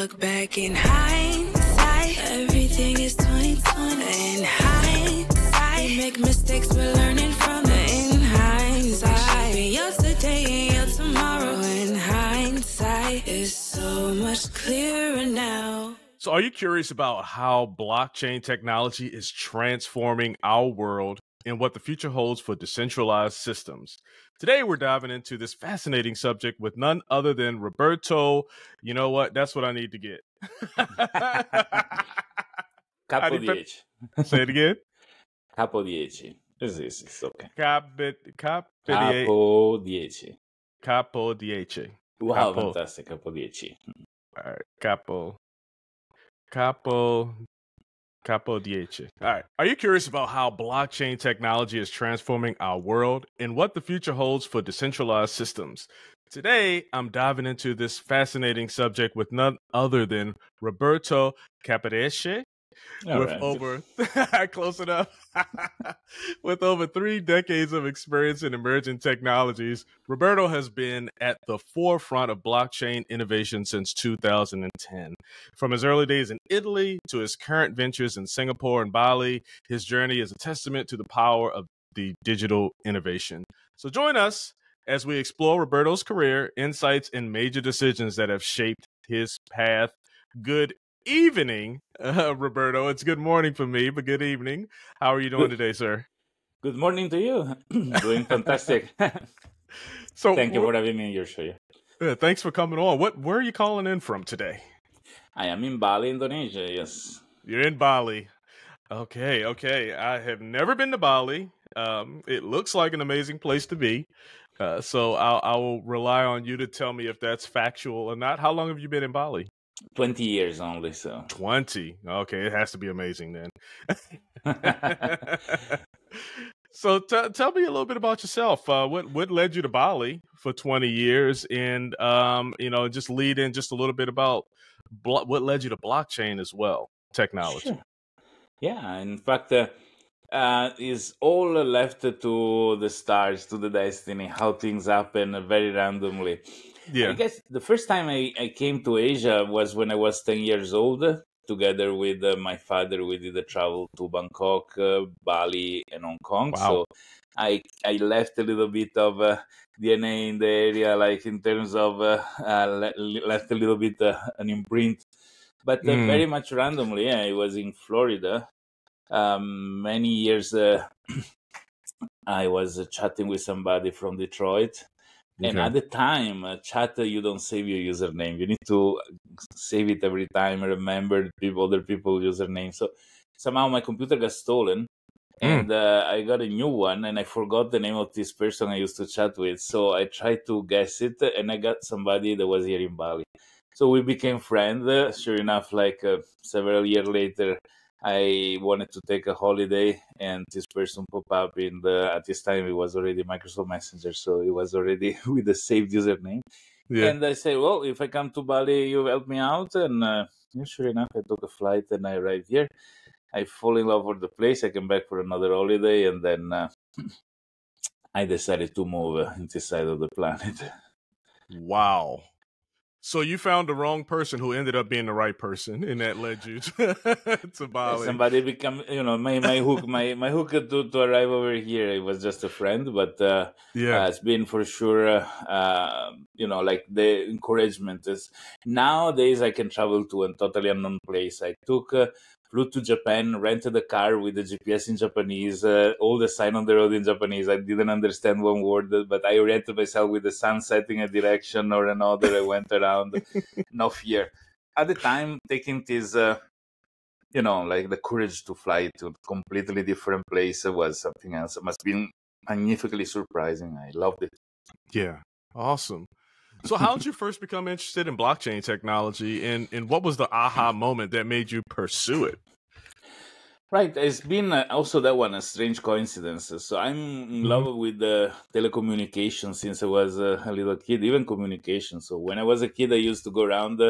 look back in hindsight. Everything is 2020. In hindsight, we make mistakes, we're learning from them. In hindsight, we should be your today and your tomorrow. In hindsight, it's so much clearer now. So are you curious about how blockchain technology is transforming our world and what the future holds for decentralized systems? Today, we're diving into this fascinating subject with none other than Roberto. You know what? That's what I need to get. Capodieci. Say it again. Capodieci. It's okay. Capodieci. Capodieci. Wow, fantastic. Capodieci. All right. Capodieci. All right. Are you curious about how blockchain technology is transforming our world and what the future holds for decentralized systems? Today, I'm diving into this fascinating subject with none other than Roberto Capodieci. With over 3 decades of experience in emerging technologies, Roberto has been at the forefront of blockchain innovation since 2010. From his early days in Italy to his current ventures in Singapore and Bali, his journey is a testament to the power of the digital innovation. So join us as we explore Roberto's career, insights, and major decisions that have shaped his path. Good evening, Roberto. It's good morning for me, but good evening. How are you doing today, sir? Good morning to you. Doing fantastic. So thank you for having me on your show. Yeah, thanks for coming on. Where are you calling in from today? I am in Bali, Indonesia. Yes. You're in Bali. Okay. Okay. I have never been to Bali. It looks like an amazing place to be. So I will rely on you to tell me if that's factual or not. How long have you been in Bali? 20 years only, so. 20. Okay, it has to be amazing then. So tell me a little bit about yourself. What led you to Bali for 20 years? And, you know, just lead in just a little bit about what led you to blockchain as well, technology. Sure. Yeah, in fact, it's all left to the stars, to the destiny, how things happen very randomly. Yeah. I guess the first time I came to Asia was when I was 10 years old. Together with my father, we did a travel to Bangkok, Bali, and Hong Kong. Wow. So I left a little bit of DNA in the area, like in terms of left a little bit an imprint. But very much randomly, yeah, I was in Florida. Many years I was chatting with somebody from Detroit. And okay. At the time, chat, you don't save your username. You need to save it every time, remember other people's username. So somehow my computer got stolen, and I got a new one, and I forgot the name of this person I used to chat with. So I tried to guess it, and I got somebody that was here in Bali. So we became friends. Sure enough, like several years later, I wanted to take a holiday, and this person popped up in the, at this time, it was already Microsoft Messenger, so it was already with a saved username. Yeah. And I said, well, if I come to Bali, you help me out. And sure enough, I took a flight and I arrived here. I fall in love with the place. I came back for another holiday, and then I decided to move on this side of the planet. Wow. So you found the wrong person who ended up being the right person, and that led you to Bali. Somebody become, you know, my hook to arrive over here. It was just a friend, but yeah, it's been for sure, you know, like the encouragement is nowadays I can travel to a totally unknown place. I took. Flew to Japan, rented a car with the GPS in Japanese, all the sign on the road in Japanese. I didn't understand one word, but I oriented myself with the sun setting a direction or another. I went around, no fear. At the time, taking this, you know, like the courage to fly to a completely different place was something else. It must have been magnificently surprising. I loved it. Yeah, awesome. So how did you first become interested in blockchain technology, and what was the aha moment that made you pursue it? Right. It's been also that one, a strange coincidence. So I'm in love with telecommunications since I was a little kid, even communication. So when I was a kid, I used to go around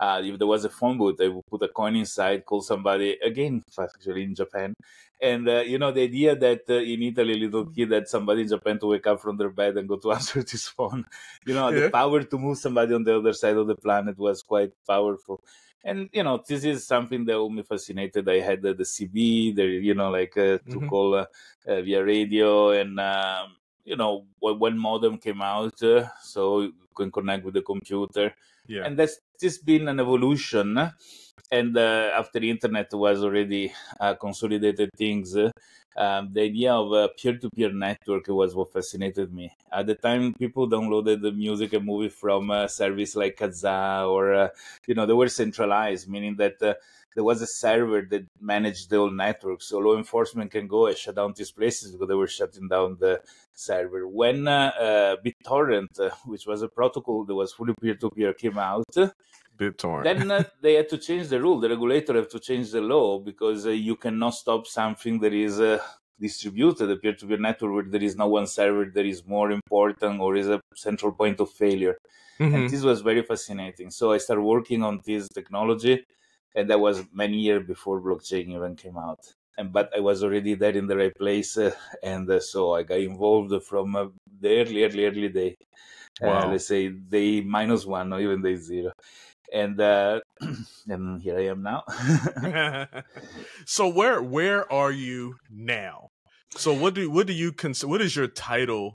If there was a phone booth, they would put a coin inside, call somebody, again, actually in Japan. And, you know, the idea that in Italy, a little kid had somebody in Japan to wake up from their bed and go to answer this phone. You know, the power to move somebody on the other side of the planet was quite powerful. And, you know, this is something that always fascinated. I had the CB, the, you know, like to call via radio and, you know, when modem came out, so you can connect with the computer. Yeah. And that's just been an evolution. And after the internet was already consolidated things, the idea of a peer-to-peer network was what fascinated me. At the time, people downloaded the music and movie from a service like Kazaa or, you know, they were centralized, meaning that there was a server that managed the whole network. So law enforcement can go and shut down these places because they were shutting down the server. When BitTorrent, which was a protocol that was fully peer-to-peer, came out, then they had to change the rule. The regulator had to change the law because you cannot stop something that is distributed, a peer-to-peer network where there is no one server that is more important or is a central point of failure. And this was very fascinating. So I started working on this technology, and that was many years before blockchain even came out. And but I was already there in the right place, and so I got involved from the early day. Let's say day minus one or even day zero. And here I am now. So where are you now? So what do you consider? What is your title,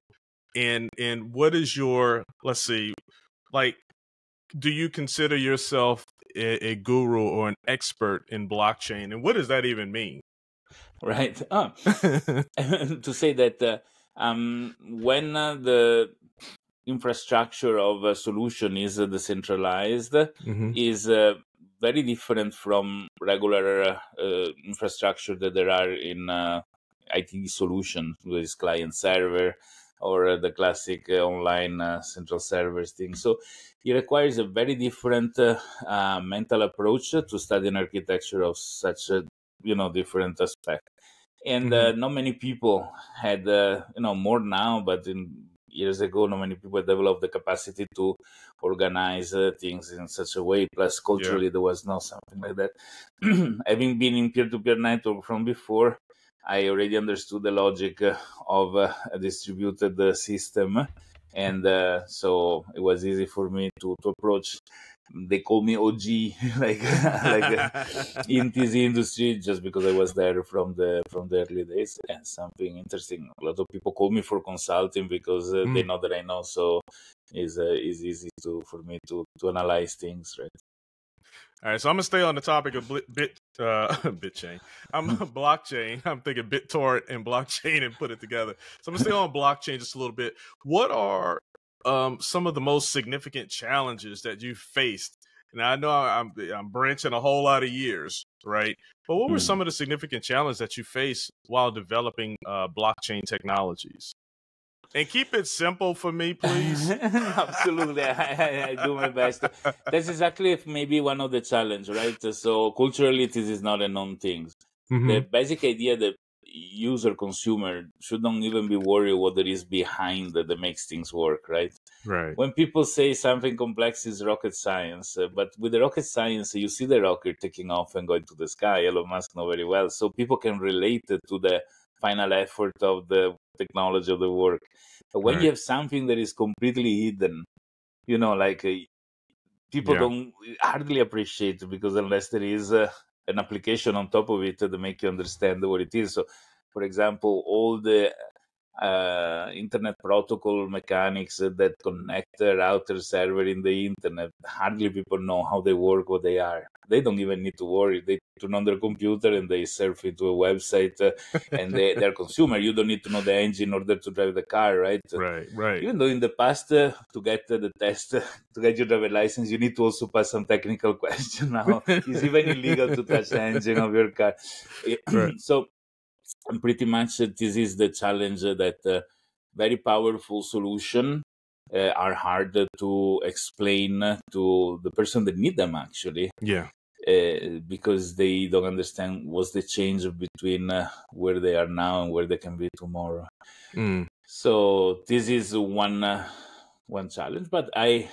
and what is your, let's see, like, do you consider yourself a guru or an expert in blockchain, and what does that even mean? Right. Oh. To say that when the infrastructure of a solution is decentralized, is very different from regular infrastructure that there are in IT solutions, whether it's client server or the classic online central servers thing. So it requires a very different mental approach to studying architecture of such a, you know, different aspect. And not many people had, you know, more now, but in years ago, not many people developed the capacity to organize things in such a way. Plus, culturally, there was no something like that. Having been in peer-to-peer network from before, I already understood the logic of a distributed system. And so it was easy for me to approach. They call me OG, in this industry, just because I was there from the early days. And something interesting, a lot of people call me for consulting because they know that I know. So it's easy for me to analyze things, right? All right, so I'm gonna stay on the topic of bitchain. I'm blockchain. I'm thinking BitTorrent and blockchain and put it together. So I'm gonna stay on blockchain just a little bit. What are some of the most significant challenges that you faced? And I know I'm branching a whole lot of years, right? But what were some of the significant challenges that you faced while developing blockchain technologies? And keep it simple for me, please. Absolutely. I do my best. That's exactly maybe one of the challenges, right? So culturally, this is not a known thing. The basic idea that user, consumer should not even be worried what there is behind that makes things work, right? Right. When people say something complex is rocket science, but with the rocket science, you see the rocket taking off and going to the sky. Elon Musk knows very well. So people can relate to the final effort of the technology of the work. But when you have something that is completely hidden, you know, like people don't hardly appreciate it because unless there is an application on top of it to make you understand what it is. So, for example, all the internet protocol mechanics that connect the router server in the internet, hardly people know how they work, what they are. They don't even need to worry. They turn on their computer and they surf into a website and they're consumer. You don't need to know the engine in order to drive the car, right? Right, right. Even though in the past, to get the test, to get your driver license, you need to also pass some technical question. Now it's even illegal to touch the engine of your car. Right. So pretty much this is the challenge that very powerful solution are hard to explain to the person that need them, actually. Yeah. Because they don't understand what's the change between where they are now and where they can be tomorrow. So this is one challenge. But I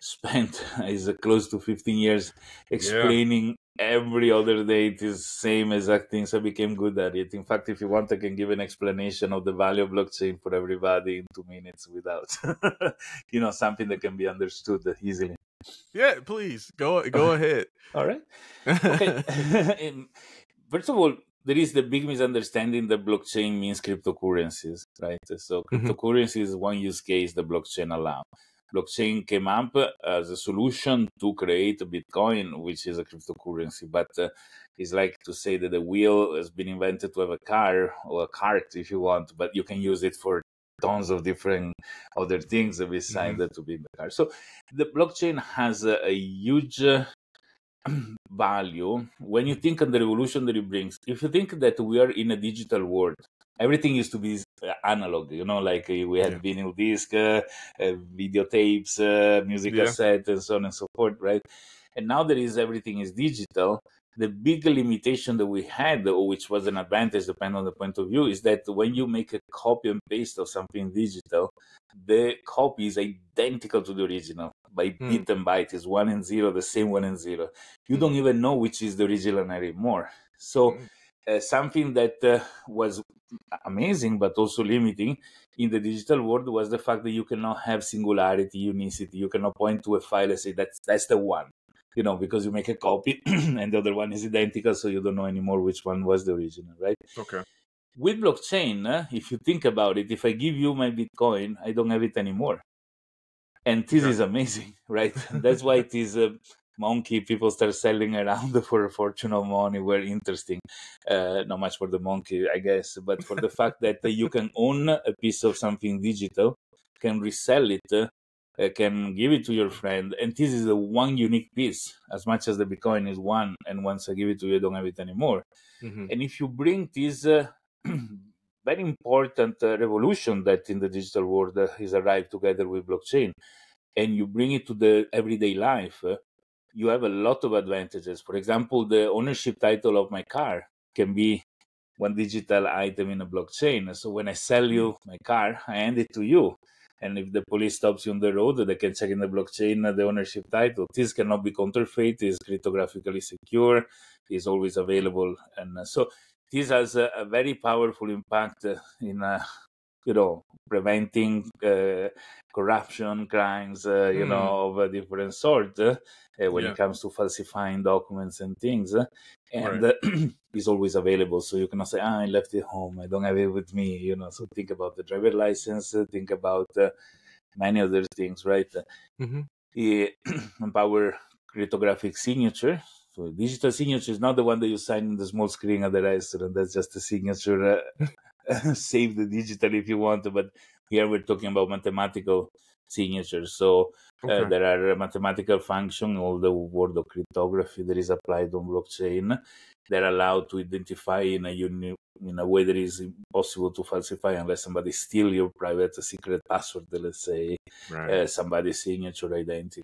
spent is close to 15 years explaining every other day. It is same exact things. I became good at it. In fact, if you want, I can give an explanation of the value of blockchain for everybody in 2 minutes without, you know, something that can be understood easily. Yeah, please go ahead. All right. Okay. First of all, there is the big misunderstanding that blockchain means cryptocurrencies, right? So cryptocurrency is one use case the blockchain allows. Blockchain came up as a solution to create Bitcoin, which is a cryptocurrency. But it's like to say that the wheel has been invented to have a car or a cart, if you want, but you can use it for tons of different other things besides that to be in the car. So the blockchain has a huge value when you think of the revolution that it brings. If you think that we are in a digital world, everything used to be analog, you know, like we had vinyl disc, videotapes, music cassette, and so on and so forth, right? And now there is everything is digital. The big limitation that we had, or which was an advantage, depending on the point of view, is that when you make a copy and paste of something digital, the copy is identical to the original by bit and byte. It's 1 and 0, the same 1 and 0. You don't even know which is the original anymore. So something that was amazing but also limiting in the digital world was the fact that you cannot have singularity, unicity. You cannot point to a file and say that's the one. You know, because you make a copy and the other one is identical, so you don't know anymore which one was the original, right? Okay. With blockchain, if you think about it, if I give you my Bitcoin, I don't have it anymore. And this is amazing, right? That's why it is a monkey. People start selling around for a fortune of money. Very interesting. Not much for the monkey, I guess, but for the fact that you can own a piece of something digital, can resell it, can give it to your friend, and this is the one unique piece. As much as the Bitcoin is one, and once I give it to you, I don't have it anymore. And if you bring this very important revolution that in the digital world is arrived together with blockchain, and you bring it to the everyday life, you have a lot of advantages. For example, the ownership title of my car can be one digital item in a blockchain. So when I sell you my car, I hand it to you. And if the police stops you on the road, they can check in the blockchain the ownership title. This cannot be counterfeit. It's cryptographically secure. It's always available. And so this has a very powerful impact in, you know, preventing corruption, crimes, you know, of a different sort when it comes to falsifying documents and things. And it's always available. So you cannot say, I left it home. I don't have it with me. You know, so think about the driver license, think about many other things, right? It empower cryptographic signature. So digital signature is not the one that you sign in the small screen at the restaurant. That's just a signature saved digitally if you want. But here we're talking about mathematical signatures. So there are mathematical functions, all the word of cryptography that is applied on blockchain. They're allowed to identify in a way that is impossible to falsify unless somebody steals your private secret password, let's say, somebody's signature identity.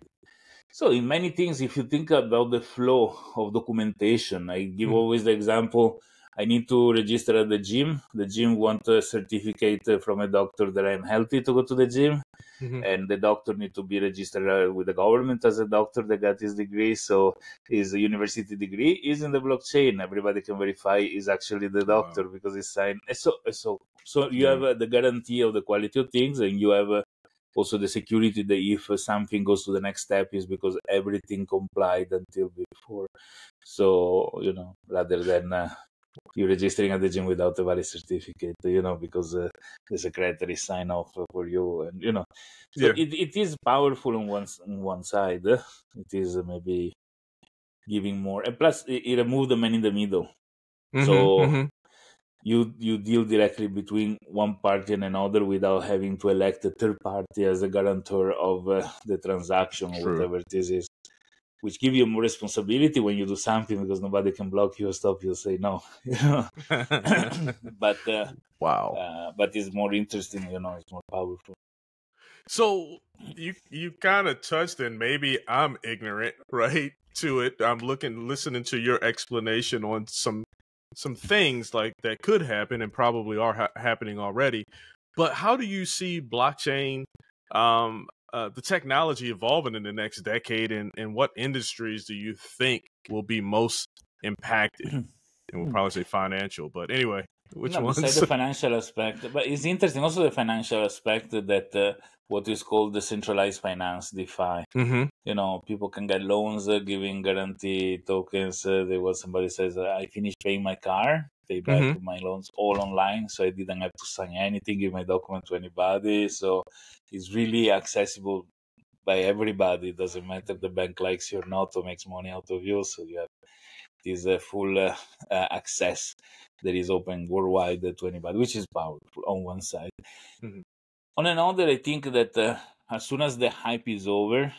So in many things, if you think about the flow of documentation, I give always the example, I need to register at the gym. The gym wants a certificate from a doctor that I'm healthy to go to the gym. And the doctor needs to be registered with the government as a doctor that got his degree. So his university degree is in the blockchain. Everybody can verify is actually the doctor because it's signed. So you have the guarantee of the quality of things, and you have also the security that if something goes to the next step is because everything complied until before. So, you know, rather than... you're registering at the gym without a valid certificate, you know, because the secretary sign off for you, and you know, so it is powerful on one side. It is maybe giving more, and plus it removes the man in the middle. You deal directly between one party and another without having to elect a third party as a guarantor of the transaction or whatever it is. Which give you more responsibility when you do something because nobody can block you or stop you or say no. But but it's more interesting, you know, it's more powerful. So you kind of touched, and maybe I'm ignorant, right, to it. I'm listening to your explanation on some things like that could happen and probably are happening already. But how do you see blockchain the technology evolving in the next decade, and what industries do you think will be most impacted? And we'll probably say financial, but anyway, which ones? Besides the financial aspect, but it's interesting also the financial aspect that what is called decentralized finance, DeFi. Mm-hmm. You know, people can get loans giving guarantee tokens. There was somebody says, I finished paying my car, pay back my loans all online, so I didn't have to sign anything, give my document to anybody. So it's really accessible by everybody. It doesn't matter if the bank likes you or not or makes money out of you. So you have this full access that is open worldwide to anybody, which is powerful on one side. Mm-hmm. On another, I think that as soon as the hype is over,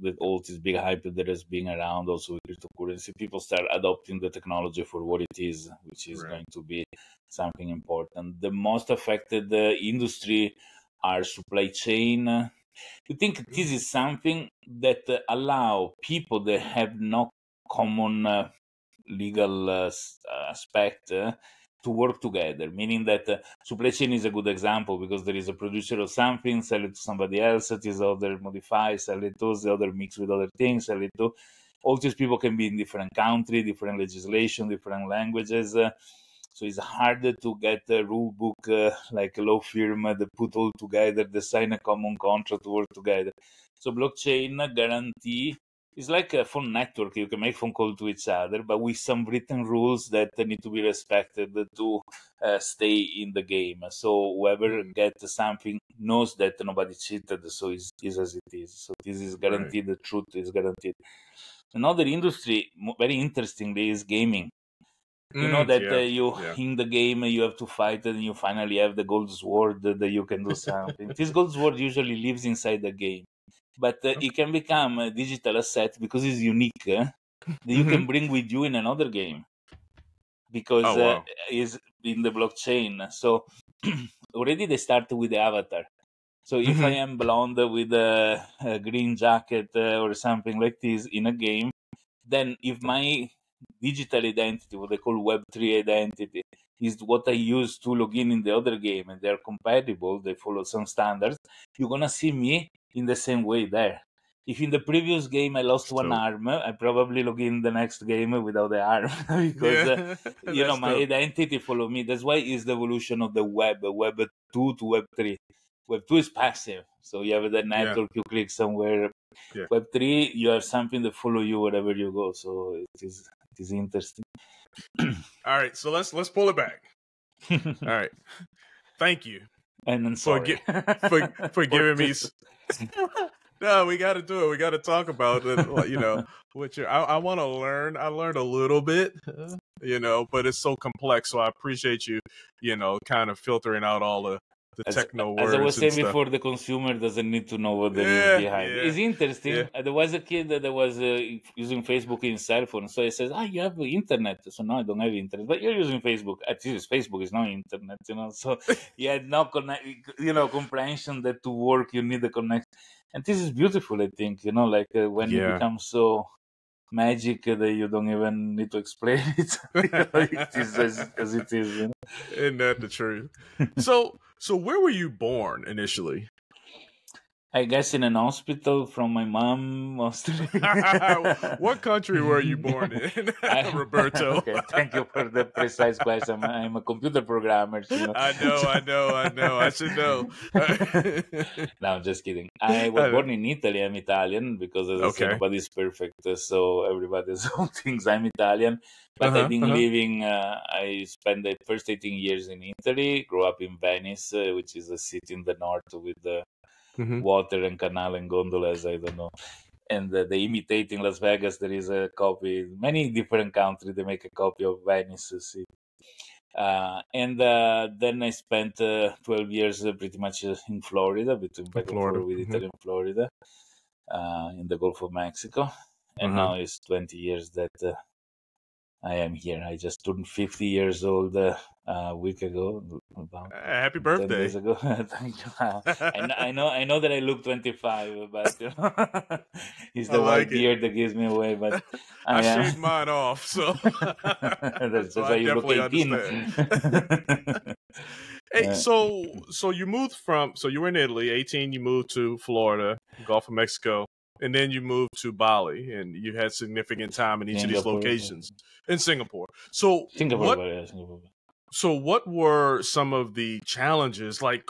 with all this big hype that has been around also with cryptocurrency, people start adopting the technology for what it is, which is going to be something important. The most affected industry are supply chain. I think this is something that allow people that have no common legal aspect to work together, meaning that supply chain is a good example because there is a producer of something, sell it to somebody else, it is other modify, sell it to the other, mix with other things, sell it to. All these people can be in different country, different legislation, different languages. So it's harder to get a rule book like a law firm that put all together, they sign a common contract, work together. So blockchain guarantee it's like a phone network. You can make phone calls to each other, but with some written rules that need to be respected to stay in the game. So whoever gets something knows that nobody cheated, so it is as it is. So this is guaranteed. The truth is guaranteed. Another industry, very interestingly, is gaming. You know that in the game you have to fight and you finally have the gold sword that you can do something. This gold sword usually lives inside the game. But it can become a digital asset because it's unique that you can bring with you in another game because it's in the blockchain. So already they start with the avatar. So if I am blonde with a green jacket or something like this in a game, then if my digital identity, what they call Web3 identity, is what I use to log in the other game and they're compatible, they follow some standards, you're going to see me in the same way there. If in the previous game I lost one arm, I probably log in the next game without the arm because you know my identity follow me. That's why it's the evolution of the web, Web 2 to Web 3. Web 2 is passive, so you have the network, you click somewhere. Web 3, you have something that follow you wherever you go. So it is interesting. All right, so let's pull it back. All right, thank you. And then for giving me. No, we got to do it. We got to talk about it. You know, what I want to learn. I learned a little bit, you know, but it's so complex. So I appreciate you, you know, kind of filtering out all the techno words. As I was saying before, the consumer doesn't need to know what they mean behind. It's interesting. Yeah. There was a kid that was using Facebook in cell phone. So he says, you have internet. So no, I don't have internet. But you're using Facebook. At least Facebook is not internet, you know. So you had no comprehension that to work, you need a connection. And this is beautiful, I think, you know, like when it becomes so magic that you don't even need to explain it. It is as it is. You know? Isn't that the truth? So where were you born initially? I guess in an hospital from my mom, mostly. What country were you born in, Roberto? Okay, thank you for the precise question. I'm a computer programmer. So. I know. I should know. No, I'm just kidding. I was born in Italy. I'm Italian because, as I said, nobody's perfect. So everybody's own things. I'm Italian. But I've been living, I spent the first 18 years in Italy, grew up in Venice, which is a city in the north with the water and canal and gondolas, I don't know. And they imitate in Las Vegas, there is a copy, many different countries, they make a copy of Venice City. And then I spent 12 years pretty much in Florida, between back and forth with Italy and Florida, in the Gulf of Mexico. And now it's 20 years that I am here. I just turned 50 years old a week ago. About happy birthday! 10 days ago. Thank you. I know that I look 25, but you know, it's the white beard that gives me away. But I shaved mine off, so that's so why you look 18. Hey, so you moved from you were in Italy, 18. You moved to Florida. Gulf of Mexico, and then you moved to Bali, and you had significant time in each of these locations in Singapore. So what were some of the challenges, like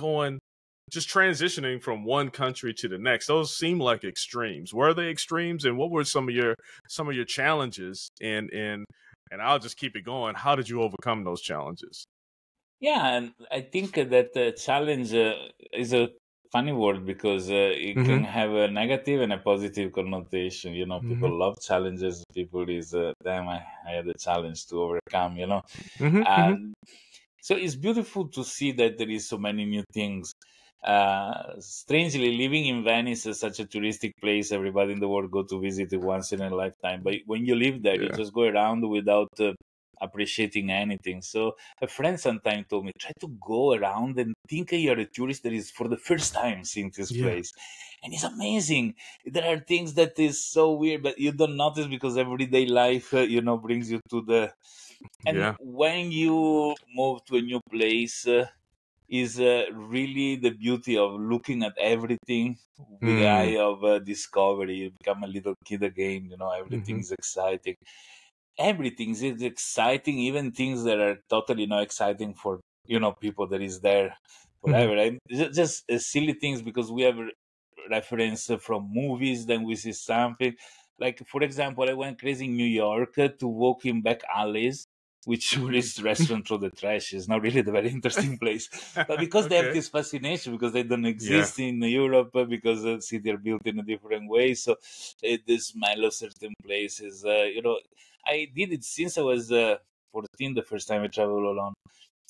just transitioning from one country to the next? Those seem like extremes. Were they extremes, and what were some of your challenges? And I'll just keep it going. How did you overcome those challenges? Yeah, and I think that challenge is a funny word, because it can have a negative and a positive connotation. You know, people love challenges. People is, damn, I had a challenge to overcome, you know. So it's beautiful to see that there is so many new things. Strangely, living in Venice is such a touristic place. Everybody in the world go to visit it once in a lifetime. But when you live there, you just go around without appreciating anything. So a friend sometimes told me, try to go around and think you're a tourist that is for the first time seeing this place. And it's amazing. There are things that is so weird, but you don't notice because everyday life, you know, brings you to the... And when you move to a new place... is really the beauty of looking at everything with the eye of discovery. You become a little kid again, you know, everything's exciting. Everything is exciting, even things that are totally not exciting for, you know, people that is there forever. And just silly things, because we have reference from movies, then we see something. Like, for example, I went crazy in New York to walk in back alleys, which tourist restaurant through the trash is not really the very interesting place. But because they have this fascination, because they don't exist in Europe, because the city are built in a different way. So the smell of certain places, you know, I did it since I was 14, the first time I traveled alone.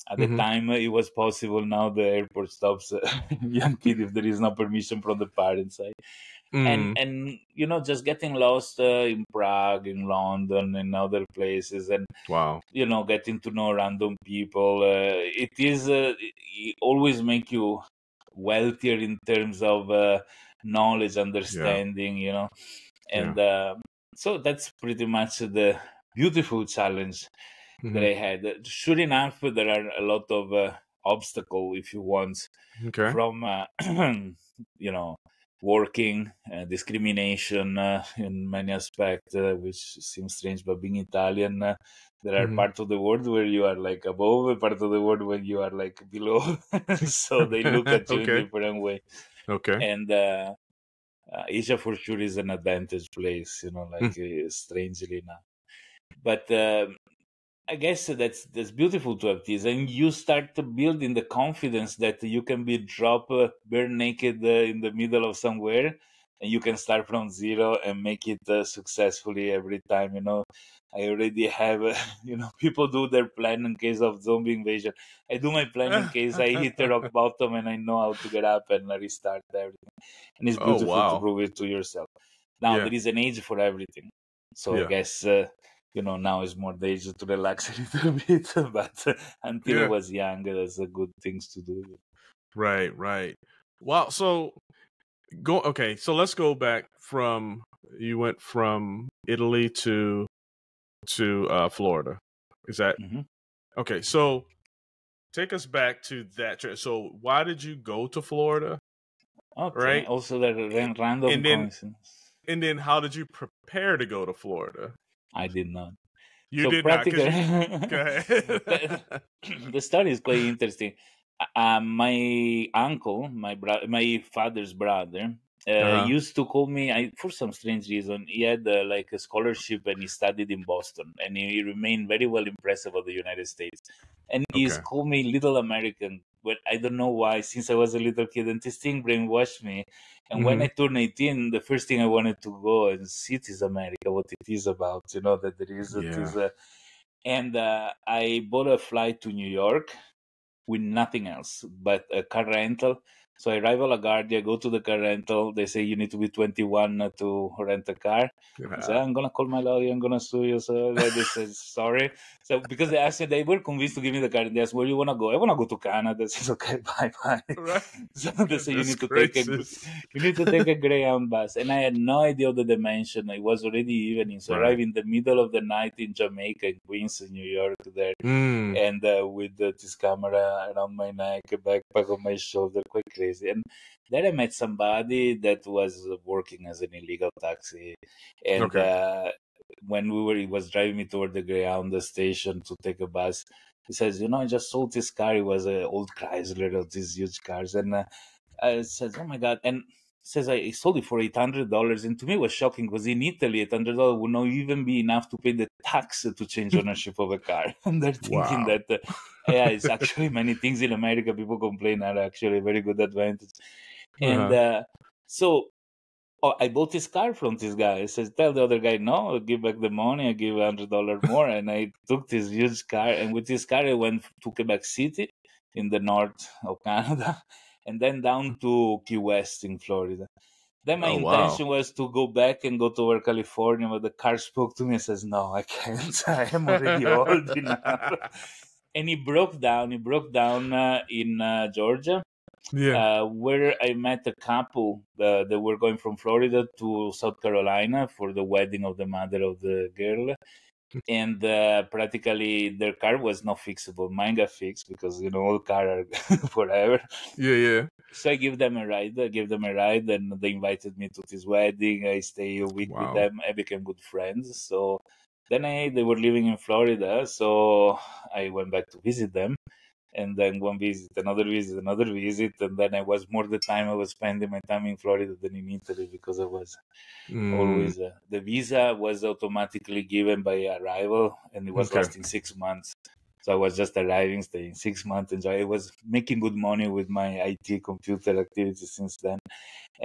At the time, it was possible. Now the airport stops young kid if there is no permission from the parents. And you know, just getting lost in Prague, in London, in other places, and you know, getting to know random people. It is it always make you wealthier in terms of knowledge, understanding. You know, and so that's pretty much the beautiful challenge that I had. Sure enough, there are a lot of obstacles, if you want, from you know, working, discrimination in many aspects, which seems strange, but being Italian, there are parts of the world where you are like above, and part of the world where you are like below. So they look at you in a different way. And Asia for sure is an advantage place, you know, like strangely enough. But I guess that's beautiful to have this, and you start building the confidence that you can be dropped bare naked in the middle of somewhere, and you can start from zero and make it successfully every time. You know, I already have, you know, people do their plan in case of zombie invasion. I do my plan in case I hit the rock bottom, and I know how to get up and restart everything. And it's beautiful to prove it to yourself. Now there is an age for everything, so I guess. You know, now is more the age to relax a little bit, but until I was young, there's a good things to do. Right, right. Wow. So okay. So let's go back from, you went from Italy to Florida. Is that okay? So take us back to that trip. So why did you go to Florida? Okay. Right. Also, the random and then how did you prepare to go to Florida? I did not. You did not. Go ahead. The story is quite interesting. My uncle, my father's brother, used to call me. For some strange reason, he had like a scholarship, and he studied in Boston, and he remained very well impressed about the United States. And he's called me Little American, but I don't know why. Since I was a little kid, and this thing brainwashed me. And when I turned 18, the first thing I wanted to go and see is America, what it is about, you know, that there is. And I bought a flight to New York with nothing else but a car rental. So I arrive at LaGuardia, go to the car rental. They say you need to be 21 to rent a car. I say, I'm going to call my lawyer. I'm going to sue you. So they say, sorry. So because they asked me, they were convinced to give me the car. They asked, where do you want to go? I want to go to Canada. I said, okay, bye-bye. Right. So they say, you need to take a Greyhound bus. And I had no idea of the dimension. It was already evening. So I arrived in the middle of the night in Jamaica, in Queens, in New York there. And with this camera around my neck, a backpack on my shoulder, quite crazy. crazy. And then I met somebody that was working as an illegal taxi, and when he was driving me toward the ground, the station to take a bus, he says, "You know, I just sold this car. It was an old Chrysler of these huge cars." And I said, "Oh my God!" And says, "I sold it for $800, and to me it was shocking because in Italy, $800 would not even be enough to pay the tax to change ownership of a car." And they're thinking that, yeah, it's actually many things in America people complain are actually a very good advantage. And so I bought this car from this guy. I says, "Tell the other guy, no, I'll give back the money. I'll give $100 more." And I took this huge car, and with this car, I went to Quebec City in the north of Canada, and then down to Key West in Florida. Then my intention was to go back and go toward California, but the car spoke to me and says, "No, I can't. I am already old enough." And he broke down. He broke down in Georgia, where I met a couple that were going from Florida to South Carolina for the wedding of the mother of the girl. And practically their car was not fixable. Mine got fixed because, you know, old cars are forever. So I gave them a ride. And they invited me to this wedding. I stayed a week with them. I became good friends. So then they were living in Florida. So I went back to visit them. And then one visit, another visit, another visit. And then I was more the time I was spending my time in Florida than in Italy because I was always... the visa was automatically given by arrival, and it was lasting 6 months. So I was just arriving, staying 6 months, and I was making good money with my IT computer activity since then.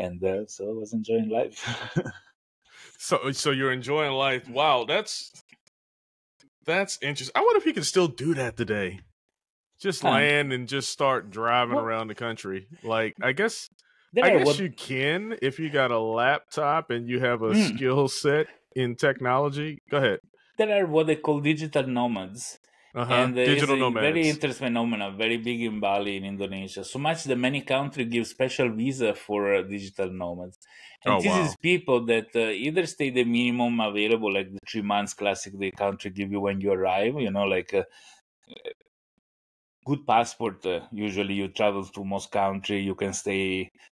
And so I was enjoying life. So you're enjoying life. Wow, that's interesting. I wonder if you can still do that today. Just land and just start driving around the country. Like, I guess you can if you got a laptop and you have a skill set in technology. Go ahead. There are what they call digital nomads. And there is a very interesting phenomenon, very big in Bali in Indonesia. So much that many countries give special visa for digital nomads. And this is people that either stay the minimum available, like the 3 months classic the country give you when you arrive, you know, like... good passport, usually you travel to most country, you can stay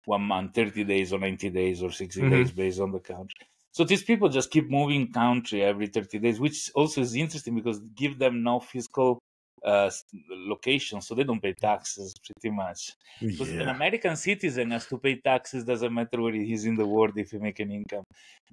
1 month, 30 days or 90 days or 60 days based on the country. So these people just keep moving country every 30 days, which also is interesting because give them no fiscal location, so they don't pay taxes pretty much. Because an American citizen has to pay taxes, doesn't matter where he is in the world if he make an income.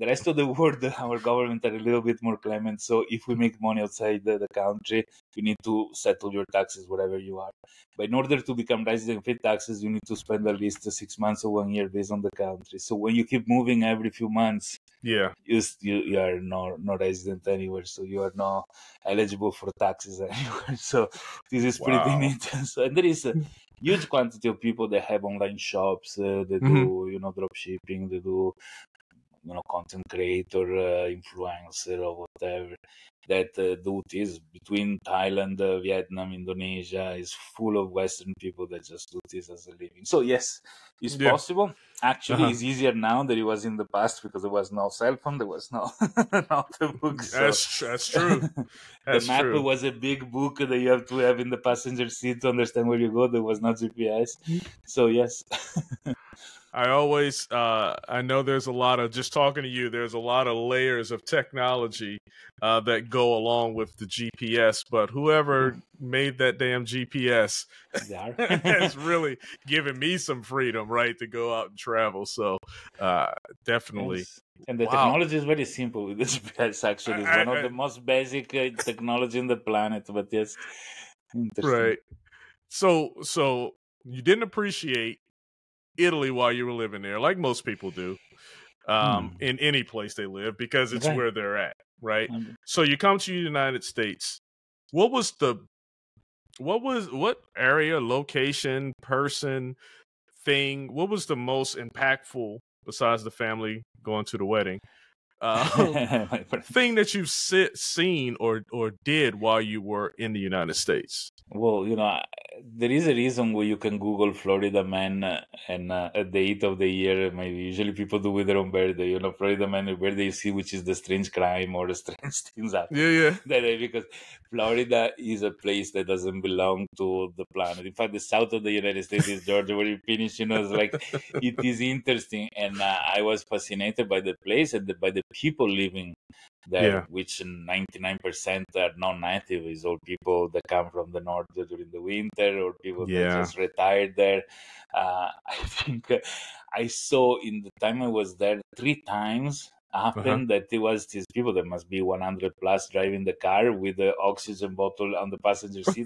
The rest of the world, our government are a little bit more clement, so if we make money outside the country, you need to settle your taxes wherever you are. But in order to become resident and pay taxes, you need to spend at least 6 months or 1 year based on the country. So when you keep moving every few months, you are not resident anywhere, so you are not eligible for taxes anywhere. So this is pretty neat. So, and there is a huge quantity of people that have online shops. They do, you know, drop shipping. They do, you know, content creator, influencer, or whatever. That do this between Thailand, Vietnam, Indonesia is full of Western people that just do this as a living. So yes, it's possible. Actually, it's easier now than it was in the past because there was no cell phone, there was no book. So. That's true. The map was a big book that you have to have in the passenger seat to understand where you go. There was no GPS. So yes. I always, I know there's a lot of, just talking to you, there's a lot of layers of technology that go along with the GPS, but whoever made that damn GPS has really given me some freedom, right, to go out and travel. So definitely. And the technology is very simple with the GPS, actually. It's one of the most basic technology on the planet, but yes. Interesting. Right. So you didn't appreciate Italy while you were living there, like most people do in any place they live, because it's where they're at, right? So you come to the United States. What area, location, person, thing, what was the most impactful, besides the family going to the wedding, thing that you've seen or did while you were in the United States? Well, there is a reason why you can Google Florida Man and a date of the year. Maybe usually people do with their own birthday, Florida Man, where they see which is the strange crime or the strange things happen. Yeah. Because Florida is a place that doesn't belong to the planet. In fact, the south of the United States is Georgia, where you finish, it's like, it is interesting. And I was fascinated by the place and by the people living there, which 99% are non-native, is all people that come from the north during the winter or people that just retired there. I think I saw in the time I was there 3 times happened that it was these people that must be 100 plus driving the car with the oxygen bottle on the passenger seat,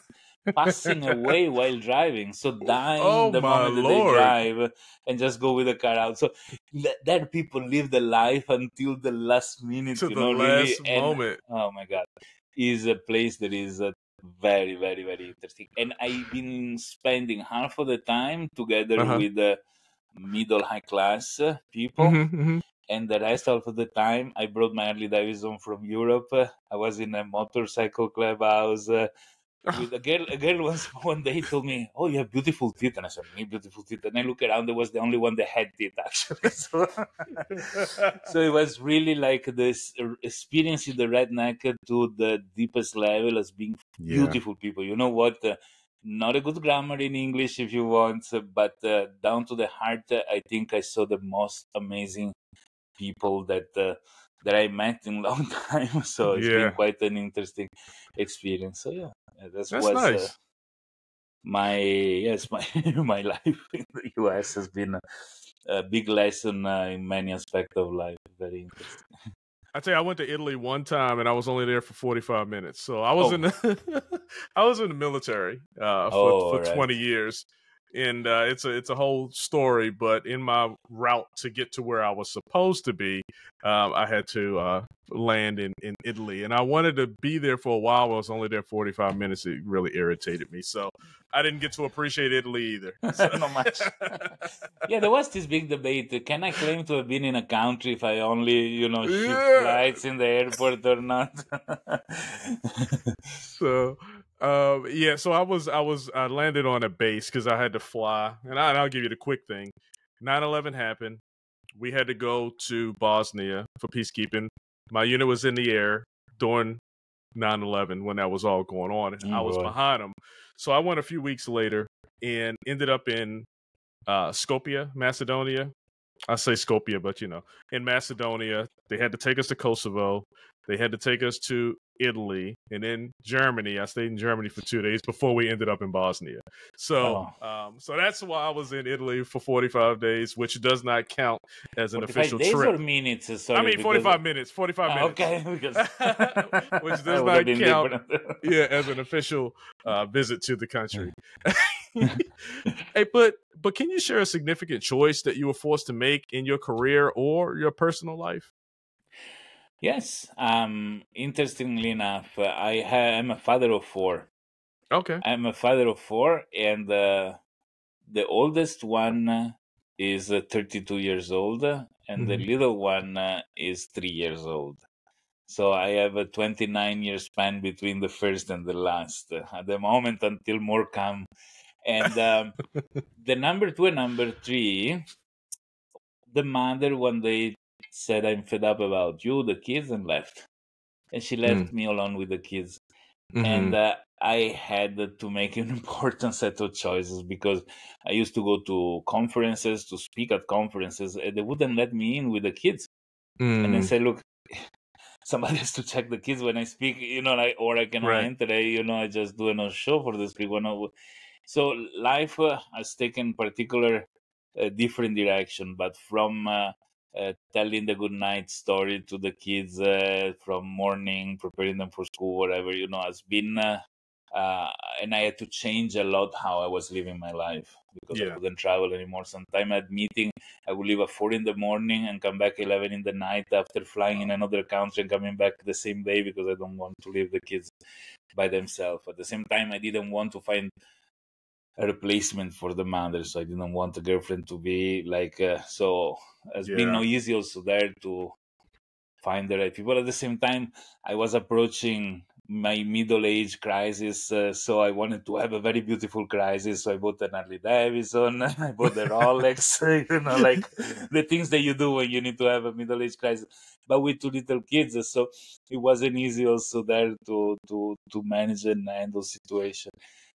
passing away while driving. So dying the moment that they drive and just go with the car out. So that people live the life until the last minute, to the last moment. Oh my God. Is a place that is very, very, very interesting. And I've been spending half of the time together with the middle high class people. And the rest of the time, I brought my early Davidson from Europe. I was in a motorcycle clubhouse. With a girl one day told me, "Oh, you have beautiful teeth." And I said, "Me, beautiful teeth." And I look around, there was the only one that had teeth, actually. So it was really like this experience in the redneck to the deepest level as being beautiful people. You know what? Not a good grammar in English if you want, but down to the heart, I think I saw the most amazing people that I met in a long time, so it's been quite an interesting experience. So that's nice. My life in the US has been a big lesson in many aspects of life. Very interesting. I tell you, I went to Italy one time, and I was only there for 45 minutes. So I was in the military for 20 years. And it's a whole story, but in my route to get to where I was supposed to be, I had to land in Italy, and I wanted to be there for a while. But I was only there 45 minutes. It really irritated me, so I didn't get to appreciate Italy either. So. Not much. Yeah, there was this big debate: can I claim to have been in a country if I only ship flights in the airport or not? So. So I landed on a base cause I had to fly, and I'll give you the quick thing. 9/11 happened. We had to go to Bosnia for peacekeeping. My unit was in the air during 9/11 when that was all going on, and I was behind them. So I went a few weeks later and ended up in, Skopje, Macedonia. I say Skopje, but in Macedonia, they had to take us to Kosovo. They had to take us to Italy, and then Germany. I stayed in Germany for 2 days before we ended up in Bosnia. So, so that's why I was in Italy for 45 days, which does not count as an official trip. 45 days or minutes? Sorry, I mean, 45 minutes. Okay, because... which does not count as an official visit to the country. Hey, but can you share a significant choice that you were forced to make in your career or your personal life? Yes. Interestingly enough, I'm a father of 4. Okay. I'm a father of 4, and the oldest one is 32 years old, and the little one is 3 years old. So I have a 29-year span between the first and the last. At the moment, until more come. And the number 2 and number 3, the mother one day said, "I'm fed up about you, the kids," and left. And she left me alone with the kids. And I had to make an important set of choices, because I used to go to conferences, to speak at conferences, and they wouldn't let me in with the kids. And I said, "Look, somebody has to check the kids when I speak, or I cannot enter. I just do a show for the speak." So life has taken particular different direction, but from... telling the good night story to the kids from morning, preparing them for school, whatever, has been, and I had to change a lot how I was living my life, because I couldn't travel anymore. Sometimes at meeting, I would leave at 4 in the morning and come back 11 in the night after flying in another country and coming back the same day, because I don't want to leave the kids by themselves. At the same time, I didn't want to find a replacement for the mother, so I didn't want a girlfriend to be like, so it's been no easy also there to find the right people. At the same time, I was approaching my middle age crisis. So I wanted to have a very beautiful crisis. So I bought an Harley Davidson. I bought a Rolex, you know, like the things that you do when you need to have a middle age crisis, but with two little kids. So it wasn't easy also there to manage and handle situation.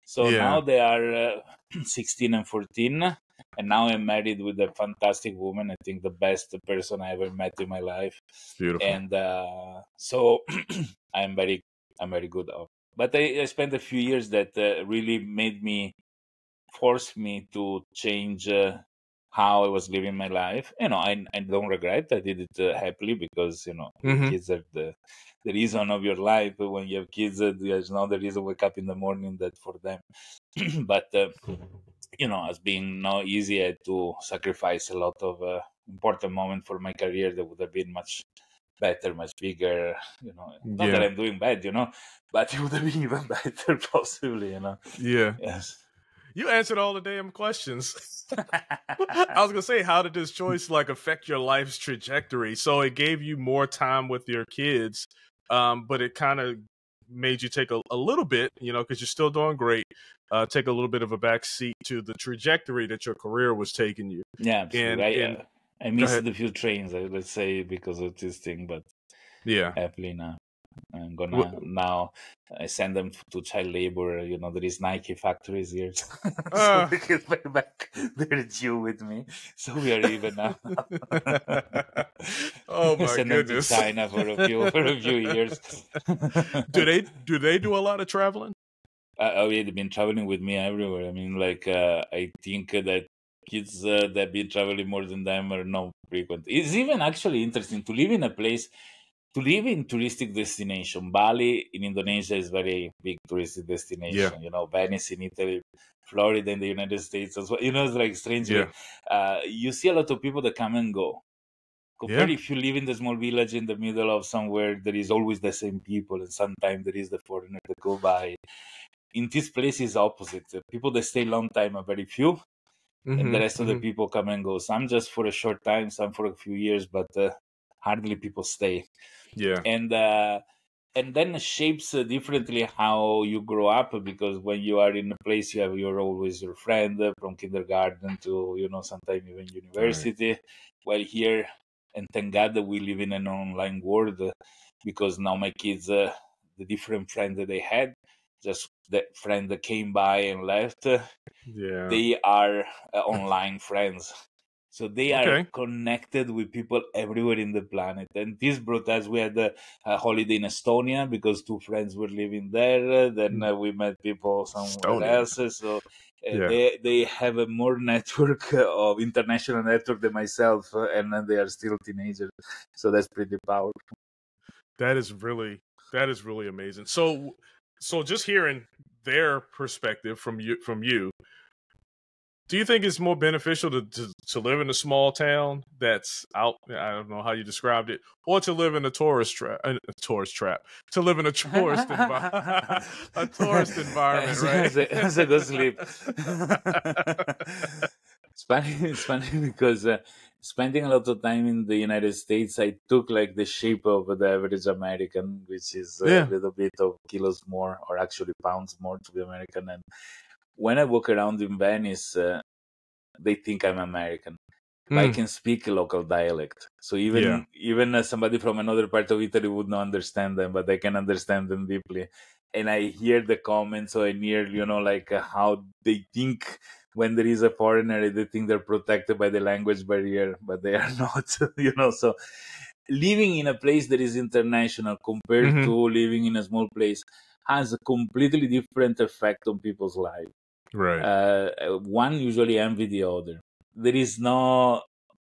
So now they are 16 and 14. And now I'm married with a fantastic woman. I think the best person I ever met in my life. Beautiful. And so I'm very good at. But I spent a few years that really forced me to change how I was living my life. You know, I don't regret. I did it happily because, you know, kids are the reason of your life. When you have kids, there's no the reason to wake up in the morning that for them. But you know, as being not easy, I had to sacrifice a lot of important moments for my career that would have been much better, much bigger, you know. Not that I'm doing bad, you know, but it would have been even better, possibly, you know. Yeah. Yes. You answered all the damn questions. I was going to say, how did this choice, like, affect your life's trajectory? So it gave you more time with your kids, but it kind of made you take a little bit, you know, because you're still doing great, take a little bit of a back seat to the trajectory that your career was taking you. Yeah, absolutely. And I missed a few trains, let's say, because of this thing, but yeah, happily now. I'm gonna now I send them to child labor. You know, there is Nike factories here, so they can pay back their due with me. So we are even now. Oh my send goodness! Send them to China for a few years. Do they do a lot of traveling? Oh yeah, they've been traveling with me everywhere. I mean, like I think that kids that be traveling more than them are not frequent. It's even actually interesting to live in a place. To live in touristic destination, Bali in Indonesia is very big touristic destination. Yeah. You know, Venice in Italy, Florida in the United States as well. You know, it's like strangely, you see a lot of people that come and go. Compared if you live in the small village in the middle of somewhere, there is always the same people, and sometimes there is the foreigner that go by. In this place, is opposite. The people that stay long time are very few, and the rest of the people come and go. Some just for a short time, some for a few years, but hardly people stay. Yeah. And then shapes differently how you grow up, because when you are in a place, you're always your friend from kindergarten to, you know, sometimes even university. Right. Well, here, and thank God that we live in an online world, because now my kids, the different friends that they had, just that friend that came by and left, they are online friends. So they are connected with people everywhere in the planet. And this brought us, we had a holiday in Estonia because two friends were living there. Then we met people somewhere else. So they have a more network of international network than myself. And they are still teenagers. So that's pretty powerful. That is really amazing. So just hearing their perspective from you, do you think it's more beneficial to live in a small town that's out? I don't know how you described it, or to live in a tourist environment, right? As I go sleep. It's funny because spending a lot of time in the United States, I took like the shape of the average American, which is a little bit of kilos more, or actually pounds more to be American. And when I walk around in Venice, they think I'm American. I can speak a local dialect. So even somebody from another part of Italy would not understand them, but I can understand them deeply. And I hear the comments, or I hear, you know, like how they think when there is a foreigner, they think they're protected by the language barrier, but they are not, you know. So living in a place that is international compared to living in a small place has a completely different effect on people's lives. Right. One usually envy the other. There is no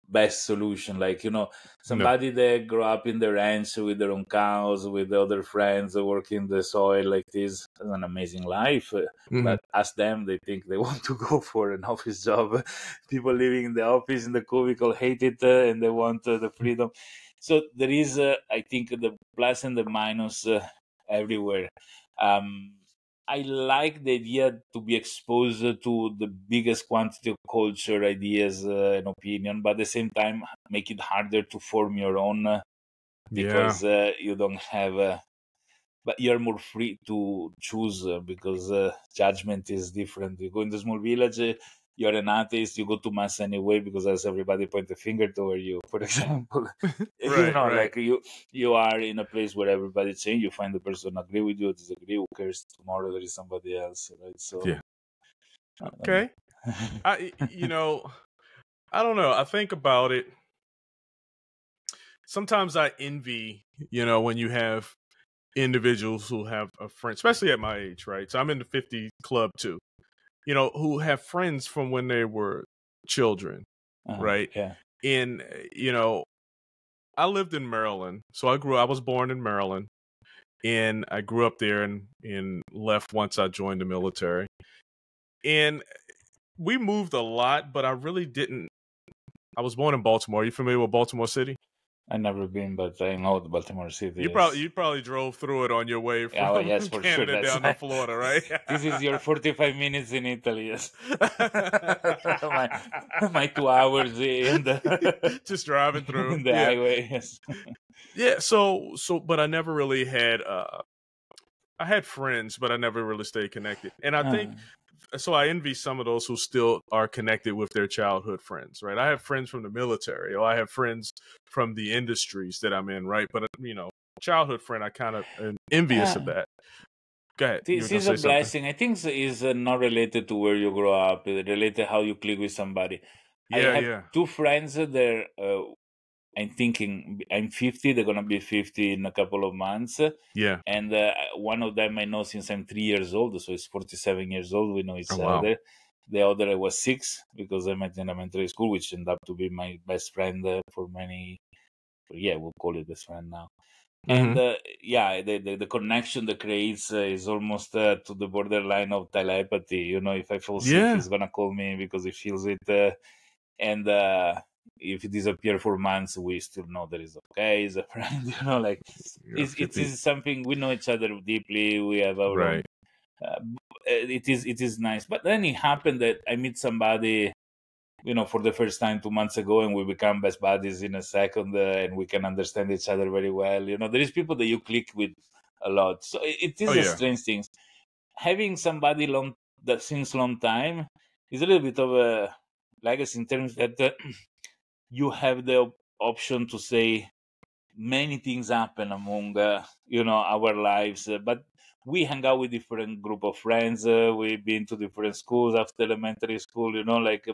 best solution. Like, you know, somebody that grew up in the ranch with their own cows, with other friends, working the soil like this, has an amazing life. But ask them, they think they want to go for an office job. People living in the office, in the cubicle, hate it, and they want the freedom. So there is, I think, the plus and the minus everywhere. I like the idea to be exposed to the biggest quantity of culture, ideas, and opinion, but at the same time, make it harder to form your own because you don't have but you're more free to choose because judgment is different. You go in the small village, you're an atheist, you go to mass anyway because as everybody point a finger toward you, for example. Like you are in a place where everybody change, you find the person agree with you, disagree, who cares, tomorrow there is somebody else, right? So yeah. Okay. I don't know. I think about it. Sometimes I envy, when you have individuals who have a friend, especially at my age, right? So I'm in the 50 club too, who have friends from when they were children, right? Yeah. And, I lived in Maryland. So I was born in Maryland and I grew up there and left once I joined the military. And we moved a lot, but I really didn't. I was born in Baltimore. Are you familiar with Baltimore City? I've never been, but I know the Baltimore City. You probably drove through it on your way from Canada down to Florida, right? This is your 45 minutes in Italy. Yes. my 2 hours in the just driving through in the highway. Yes. Yeah. So, but I never really had. I had friends, but I never really stayed connected, and I think. So I envy some of those who still are connected with their childhood friends, right? I have friends from the military, or I have friends from the industries that I'm in, right? But, childhood friend, I kind of am envious of that. Go ahead. This is a blessing. I think it's not related to where you grow up. It's related how you click with somebody. Yeah, I have two friends that I'm thinking I'm 50. They're going to be 50 in a couple of months. Yeah. And one of them I know since I'm 3 years old. So it's 47 years old. We know each other. Wow. The other I was 6 because I met in elementary school, which ended up to be my best friend for many. Yeah, we'll call it best friend now. Mm-hmm. And the connection that creates is almost to the borderline of telepathy. If I fall sick, he's going to call me because he feels it. If it disappears for months, we still know that it's okay. It's a friend, it is something we know each other deeply. We have our own, it is nice. But then it happened that I meet somebody, for the first time 2 months ago, and we become best buddies in a second, and we can understand each other very well. There is people that you click with a lot. So it is a strange thing. Having somebody long time is a little bit of a legacy in terms that. You have the option to say many things happen among, our lives. But we hang out with different group of friends. We've been to different schools after elementary school,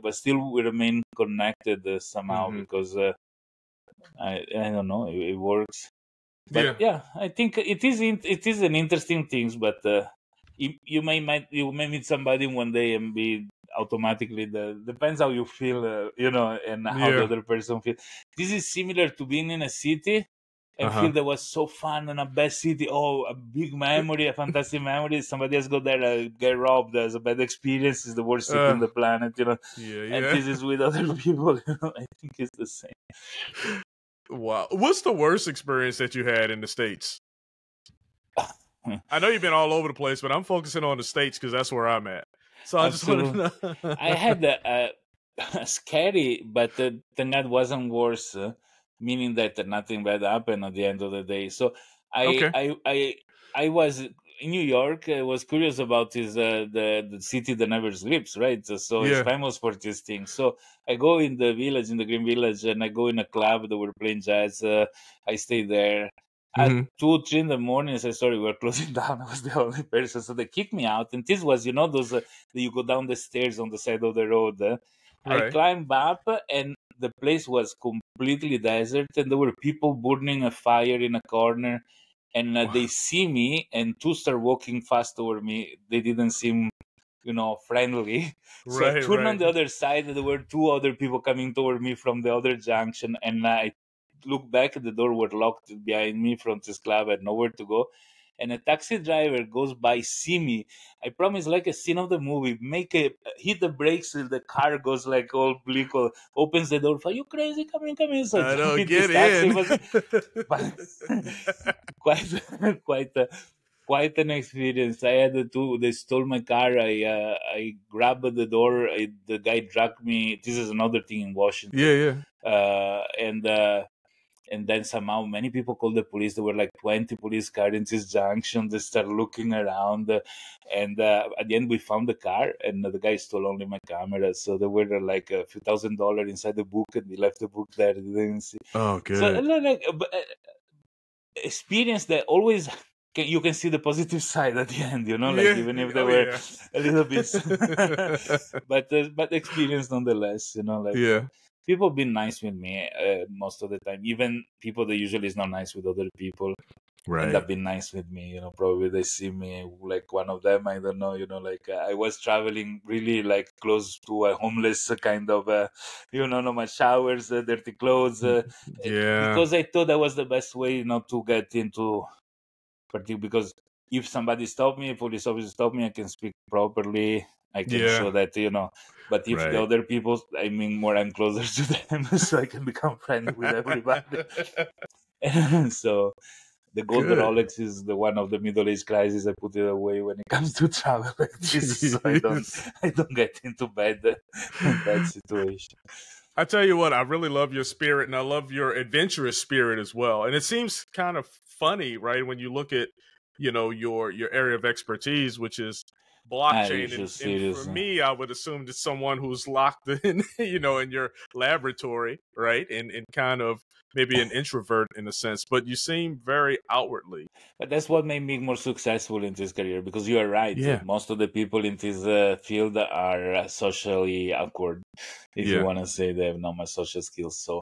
but still we remain connected somehow because I don't know, it works. But I think it is an interesting thing. But you may meet somebody one day and be. Automatically, depends how you feel, and how the other person feels. This is similar to being in a city and feel that was so fun and a best city. Oh, a big memory, a fantastic memory. Somebody else go there, get robbed. There's a bad experience. It's the worst city on the planet, And this is with other people. I think it's the same. Wow. What's the worst experience that you had in the States? I know you've been all over the place, but I'm focusing on the States because that's where I'm at. So I just wanted to know. I had a scary, but thank God wasn't worse, meaning that nothing bad happened at the end of the day. So I was in New York. I was curious about the city that never sleeps, right? So it's famous for this thing. So I go in the village, in the Green Village, and I go in a club that were playing jazz. I stay there. At 2-3 in the morning, I said, sorry, we're closing down. I was the only person. So they kicked me out. And this was, those you go down the stairs on the side of the road. I climbed up, and the place was completely desert. And there were people burning a fire in a corner. And they see me, and two start walking fast over me. They didn't seem, friendly. So I turned on the other side. There were two other people coming toward me from the other junction. And I look back, the door was locked behind me from this club. I had nowhere to go. And a taxi driver goes by, see me. I promise, like a scene of the movie, hit the brakes till the car goes like all bleak, opens the door. Are you crazy? Come in. So I don't get in. Quite an experience. I had they stole my car. I grabbed the door. The guy dragged me. This is another thing in Washington. Yeah. And then somehow many people called the police. There were like 20 police cars in this junction. They start looking around. And at the end, we found the car. And the guy stole only my camera. So there were like a few $1,000 inside the book. And he left the book there. They didn't see. Oh, good. So, like, experience that always... you can see the positive side at the end, you know, like even if they were a little bit, but experience nonetheless, you know, like people have been nice with me most of the time, even people that usually is not nice with other people. Right. End up being nice with me, you know, probably they see me like one of them, I don't know, you know, like I was traveling really like close to a homeless kind of, you know, no much showers, dirty clothes, because I thought that was the best way, you know, to get into... Because if somebody stopped me, police officer stopped me, I can speak properly. I can show that, you know. But if the other people, I mean, more I'm closer to them, so I can become friends with everybody. So the golden Rolex is the one of the Middle Age crisis. I put it away when it comes to travel. So I don't get into bad situation. I tell you what, I really love your spirit, and I love your adventurous spirit as well. And it seems kind of funny, right, when you look at, you know, your area of expertise, which is blockchain. And for me, I would assume that someone who's locked in, you know, in your laboratory, right, and kind of maybe an introvert in a sense, but you seem very outwardly. But that's what made me more successful in this career, because you are right. Yeah. Most of the people in this field are socially awkward, if you want to say they have not much social skills. So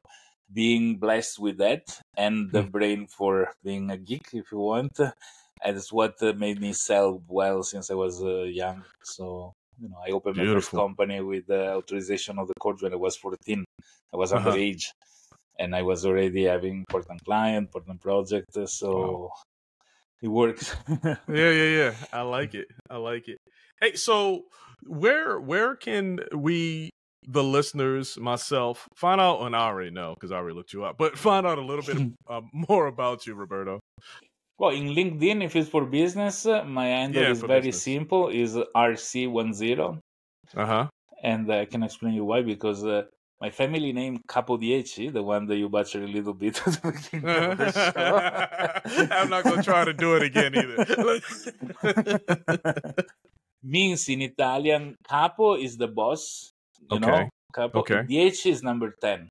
being blessed with that and the brain for being a geek, if you want, and it's what made me sell well since I was young. So, you know, I opened my first company with the authorization of the court when I was 14. I was underage, and I was already having important client, important project. So it works. Yeah. I like it. Hey, so where can we, the listeners, myself, find out, and I already know because I already looked you up, but find out a little bit more about you, Roberto? Well, in LinkedIn, if it's for business, my handle is very simple, is RC10. And I can explain you why, because my family name Capodieci, the one that you butchered a little bit at the beginning of the show. I'm not going to try to do it again either. Means in Italian, capo is the boss. You know, capo. Dieci is number 10.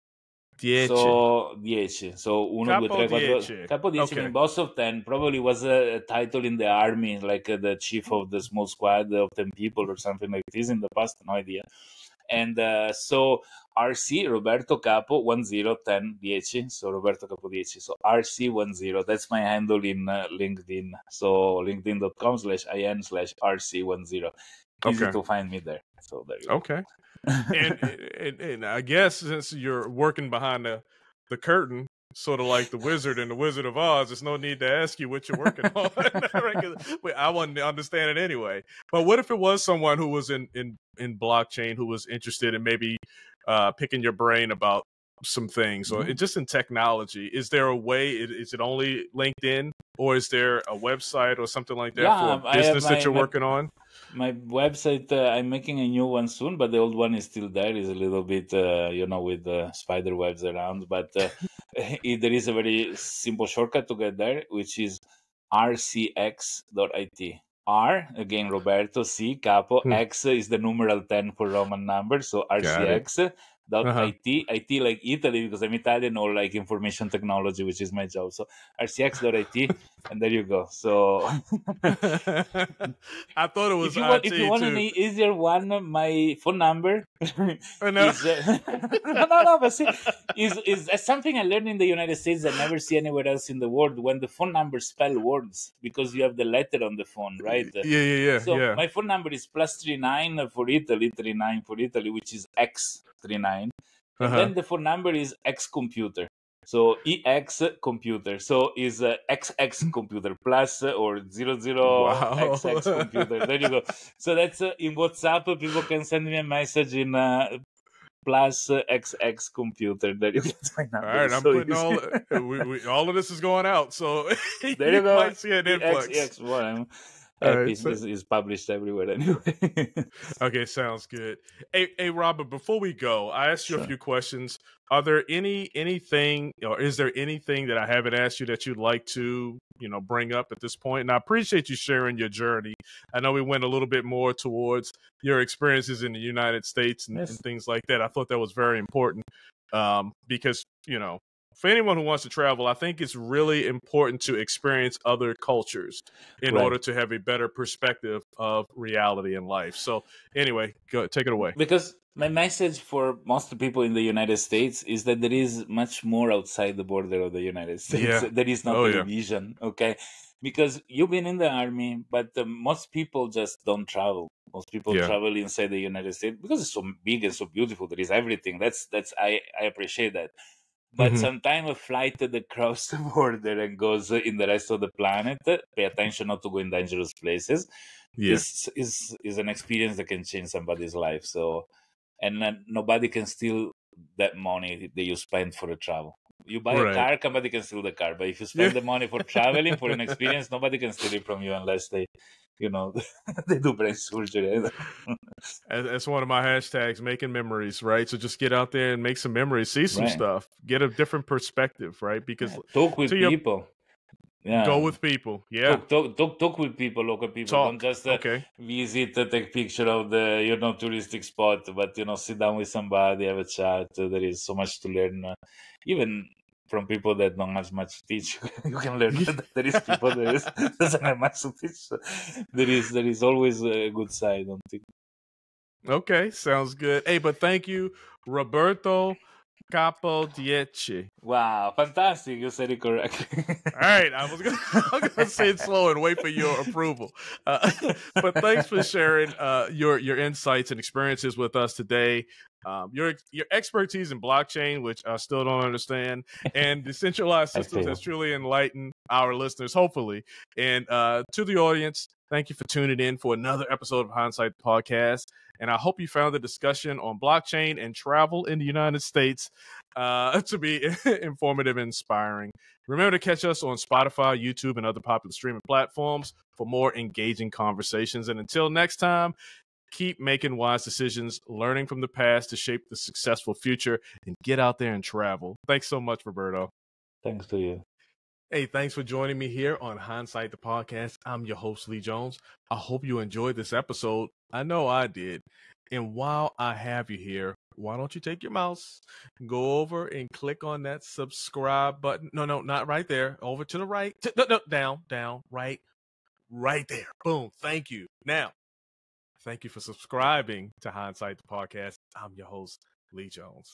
Dieci. So, dieci. So, uno, capo due, tre, quattro. Capo dieci, mean boss of 10, probably was a title in the army, like the chief of the small squad of 10 people or something like this in the past. No idea. And so, RC, Roberto Capo, 10, 10, dieci. So, Roberto Capodieci. So, RC10. That's my handle in LinkedIn. So, linkedin.com/in/RC10. Easy to find me there. So, there you go. Okay. and I guess since you're working behind the curtain, sort of like the Wizard and the Wizard of Oz, there's no need to ask you what you're working on. I wouldn't understand it anyway. But what if it was someone who was in blockchain, who was interested in maybe picking your brain about some things, or just in technology? Is there a way? Is it only LinkedIn, or is there a website or something like that for a business that you're working on? My website, I'm making a new one soon, but the old one is still there. It's a little bit, you know, with spider webs around. But there is a very simple shortcut to get there, which is rcx.it. R, again, Roberto, C, Capo, X is the numeral 10 for Roman numbers. So rcx.it. IT, like Italy, because I'm Italian, or like information technology, which is my job. So rcx.it, and there you go. So I thought it was if you want an easier one, my phone number is something I learned in the United States that I never see anywhere else in the world. When the phone numbers spell words, because you have the letter on the phone, right? So my phone number is +39 for Italy, 39 for Italy, which is X39. And then the phone number is X computer. So EX computer. So is XX computer plus or 00 XX computer. There you go. So that's in WhatsApp. People can send me a message in plus XX computer. There you go. All right. I'm putting all of this is going out. So there you go. Might see an influx. This is published everywhere anyway. Okay, sounds good. Hey, Robert, before we go, I asked you a few questions. Are there anything, or is there anything that I haven't asked you that you'd like to, bring up at this point? And I appreciate you sharing your journey. I know we went a little bit more towards your experiences in the United States and things like that. I thought that was very important because, for anyone who wants to travel, I think it's really important to experience other cultures in order to have a better perspective of reality and life. So anyway, go take it away. Because my message for most people in the United States is that there is much more outside the border of the United States. Yeah. There is not a division, okay? Because you've been in the army, but most people just don't travel. Most people travel inside the United States because it's so big and so beautiful. There is everything. I appreciate that. But sometimes a flight that crosses the border and goes in the rest of the planet, pay attention not to go in dangerous places, is an experience that can change somebody's life. So, and then nobody can steal that money that you spend for the travel. You buy a car, somebody can steal the car. But if you spend the money for traveling, for an experience, nobody can steal it from you unless they... they do brain surgery. That's one of my hashtags, making memories, right? So just get out there and make some memories, see some stuff, get a different perspective, right? Because talk with people. Go with people. Yeah. Talk with people, local people. Don't just visit, take picture of the, touristic spot, but, sit down with somebody, have a chat. There is so much to learn. Even from people that don't have much to teach, you can learn that there is people that doesn't have much to teach. So there is always a good side on things. Okay, sounds good. Hey, but thank you, Roberto Capodieci. Wow, fantastic! You said it correctly. All right, I was gonna say it slow and wait for your approval. But thanks for sharing your insights and experiences with us today. Your expertise in blockchain, which I still don't understand, and decentralized systems has truly enlightened our listeners, hopefully. And to the audience, thank you for tuning in for another episode of Hindsight Podcast. And I hope you found the discussion on blockchain and travel in the United States to be informative and inspiring. Remember to catch us on Spotify, YouTube, and other popular streaming platforms for more engaging conversations. And until next time, keep making wise decisions, learning from the past to shape the successful future, and get out there and travel. Thanks so much, Roberto. Thanks to you. Hey, thanks for joining me here on Hindsight, the podcast. I'm your host, Lee Jones. I hope you enjoyed this episode. I know I did. And while I have you here, why don't you take your mouse, go over and click on that subscribe button. No, not right there. Over to the right. No, down, right there. Boom. Thank you. Now, thank you for subscribing to Hindsight, the podcast. I'm your host, Lee Jones.